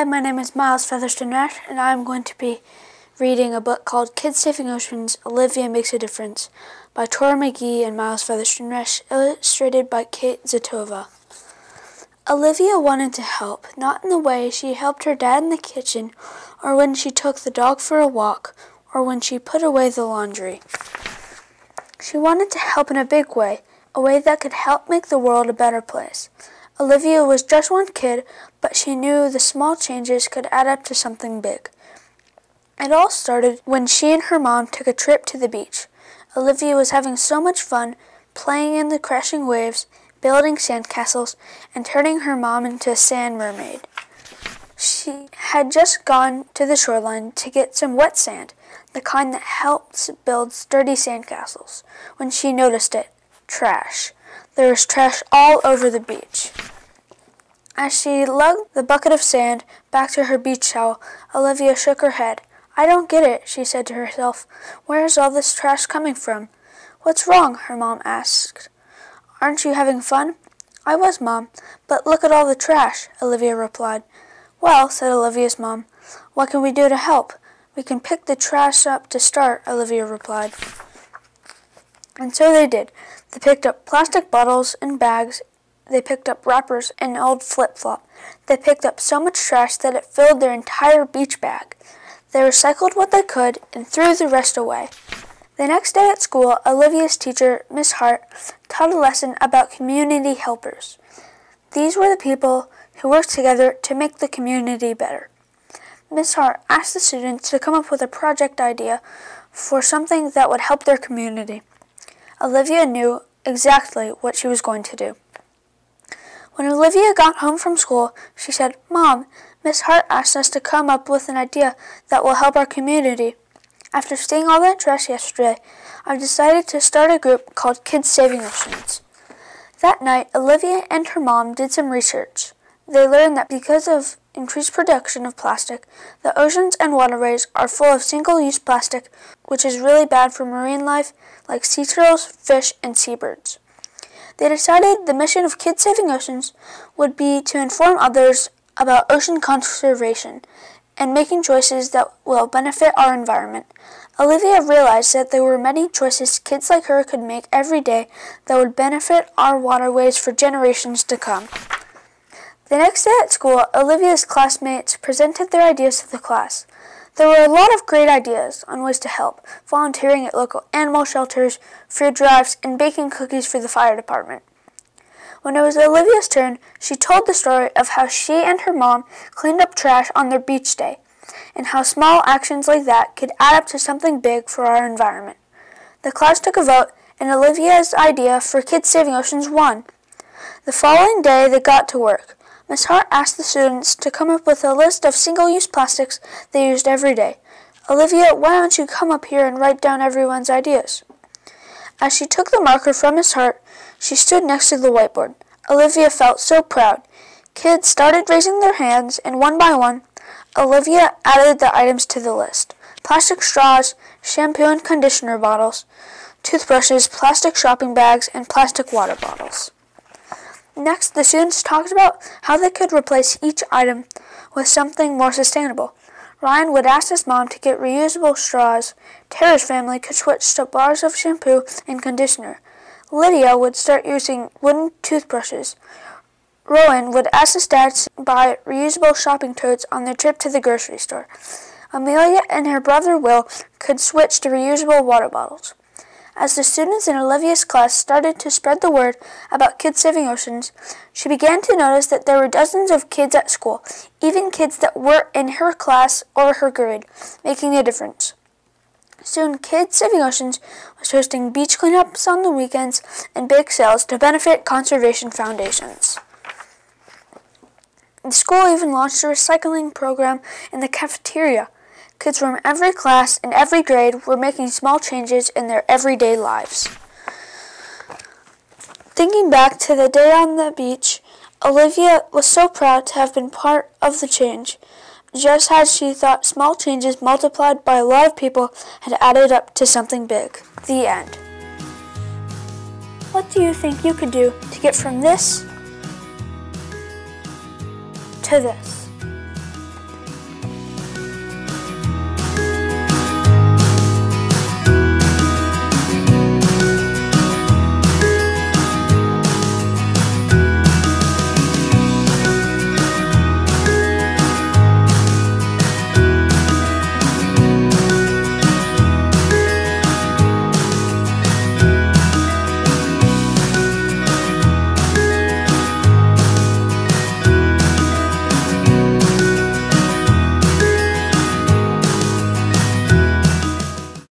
Hi, my name is Miles Fetherston-Resch, and I'm going to be reading a book called Kids Saving Oceans, Olivia Makes a Difference by Tori McGee and Miles Fetherston-Resch, illustrated by Kate Zatova. Olivia wanted to help, not in the way she helped her dad in the kitchen, or when she took the dog for a walk, or when she put away the laundry. She wanted to help in a big way, a way that could help make the world a better place. Olivia was just one kid, but she knew the small changes could add up to something big. It all started when she and her mom took a trip to the beach. Olivia was having so much fun playing in the crashing waves, building sandcastles, and turning her mom into a sand mermaid. She had just gone to the shoreline to get some wet sand, the kind that helps build sturdy sandcastles, when she noticed it. Trash. There was trash all over the beach. As she lugged the bucket of sand back to her beach towel, Olivia shook her head. "I don't get it," she said to herself. "Where is all this trash coming from?" "What's wrong?" her mom asked. "Aren't you having fun?" "I was, Mom, but look at all the trash," Olivia replied. "Well," said Olivia's mom, "what can we do to help?" "We can pick the trash up to start," Olivia replied. And so they did. They picked up plastic bottles and bags. They picked up wrappers and an old flip-flop. They picked up so much trash that it filled their entire beach bag. They recycled what they could and threw the rest away. The next day at school, Olivia's teacher, Miss Hart, taught a lesson about community helpers. These were the people who worked together to make the community better. Miss Hart asked the students to come up with a project idea for something that would help their community. Olivia knew exactly what she was going to do. When Olivia got home from school, she said, "Mom, Miss Hart asked us to come up with an idea that will help our community. After seeing all that trash yesterday, I've decided to start a group called Kids Saving Oceans." That night, Olivia and her mom did some research. They learned that because of increased production of plastic, the oceans and waterways are full of single-use plastic, which is really bad for marine life like sea turtles, fish, and seabirds. They decided the mission of Kids Saving Oceans would be to inform others about ocean conservation and making choices that will benefit our environment. Olivia realized that there were many choices kids like her could make every day that would benefit our waterways for generations to come. The next day at school, Olivia's classmates presented their ideas to the class. There were a lot of great ideas on ways to help, volunteering at local animal shelters, food drives, and baking cookies for the fire department. When it was Olivia's turn, she told the story of how she and her mom cleaned up trash on their beach day, and how small actions like that could add up to something big for our environment. The class took a vote, and Olivia's idea for Kids Saving Oceans won. The following day, they got to work. Miss Hart asked the students to come up with a list of single-use plastics they used every day. "Olivia, why don't you come up here and write down everyone's ideas?" As she took the marker from Miss Hart, she stood next to the whiteboard. Olivia felt so proud. Kids started raising their hands, and one by one, Olivia added the items to the list. Plastic straws, shampoo and conditioner bottles, toothbrushes, plastic shopping bags, and plastic water bottles. Next, the students talked about how they could replace each item with something more sustainable. Ryan would ask his mom to get reusable straws. Tara's family could switch to bars of shampoo and conditioner. Lydia would start using wooden toothbrushes. Rowan would ask his dad to buy reusable shopping totes on their trip to the grocery store. Amelia and her brother Will could switch to reusable water bottles. As the students in Olivia's class started to spread the word about Kids Saving Oceans, she began to notice that there were dozens of kids at school, even kids that weren't in her class or her grade, making a difference. Soon, Kids Saving Oceans was hosting beach cleanups on the weekends and bake sales to benefit conservation foundations. The school even launched a recycling program in the cafeteria. Kids from every class and every grade were making small changes in their everyday lives. Thinking back to the day on the beach, Olivia was so proud to have been part of the change, just as she thought small changes multiplied by a lot of people had added up to something big. The end. What do you think you could do to get from this to this?